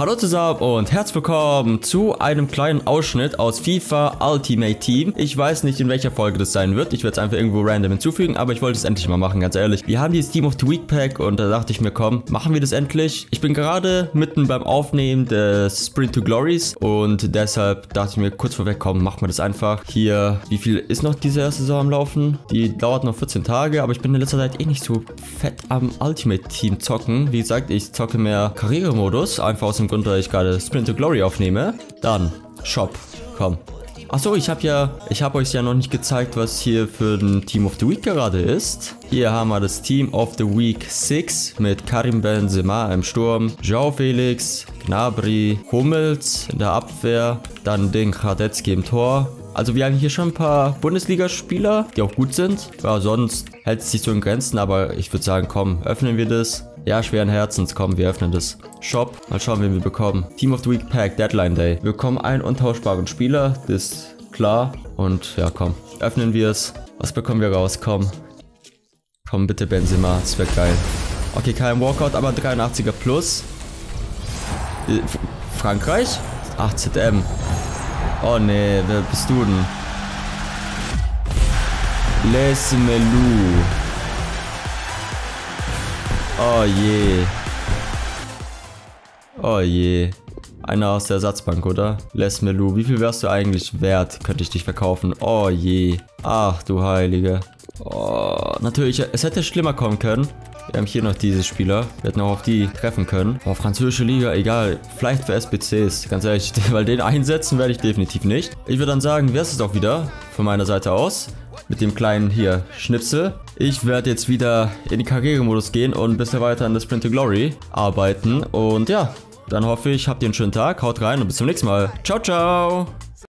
Hallo zusammen und herzlich willkommen zu einem kleinen Ausschnitt aus FIFA Ultimate Team. Ich weiß nicht, in welcher Folge das sein wird. Ich werde es einfach irgendwo random hinzufügen, aber ich wollte es endlich mal machen, ganz ehrlich. Wir haben dieses Team of the Week Pack und da dachte ich mir, komm, machen wir das endlich. Ich bin gerade mitten beim Aufnehmen des Sprint to Glories und deshalb dachte ich mir, kurz vorweg, komm, machen wir das einfach. Hier, wie viel ist noch diese erste Saison am Laufen? Die dauert noch 14 Tage, aber ich bin in letzter Zeit eh nicht so fett am Ultimate Team zocken. Wie gesagt, ich zocke mehr Karrieremodus, einfach aus dem Grund, weil ich gerade Sprint to Glory aufnehme. Dann Shop, komm. Achso, ich habe euch ja noch nicht gezeigt, was hier für ein Team of the Week gerade ist. Hier haben wir das Team of the Week 6 mit Karim Benzema im Sturm, João Felix, Gnabry, Hummels in der Abwehr, dann den Kadetzki im Tor. Also wir haben hier schon ein paar Bundesligaspieler, die auch gut sind. Ja, sonst hält es sich so in Grenzen, aber ich würde sagen, komm, öffnen wir das. Ja, schweren Herzens, komm, wir öffnen das. Shop, mal schauen, wen wir bekommen. Team of the Week Pack, Deadline Day. Wir bekommen einen untauschbaren Spieler, das ist klar. Und ja, komm, öffnen wir es. Was bekommen wir raus? Komm. Komm bitte, Benzema, das wäre geil. Okay, kein Walkout, aber 83er plus. Frankreich? 8ZM. Oh ne, wer bist du denn? Les Melu. Oh je. Oh je. Einer aus der Ersatzbank, oder? Les Melu, wie viel wärst du eigentlich wert? Könnte ich dich verkaufen? Oh je. Ach du Heilige. Oh, natürlich, es hätte schlimmer kommen können. Wir haben hier noch diese Spieler. Wir hätten auch auf die treffen können. Oh, französische Liga, egal. Vielleicht für SBCs. Ganz ehrlich, weil den einsetzen werde ich definitiv nicht. Ich würde dann sagen, wäre es auch wieder von meiner Seite aus. Mit dem kleinen hier Schnipsel. Ich werde jetzt wieder in den Karrieremodus gehen und ein bisschen weiter an das Sprint to Glory arbeiten. Und ja, dann hoffe ich, habt ihr einen schönen Tag. Haut rein und bis zum nächsten Mal. Ciao, ciao.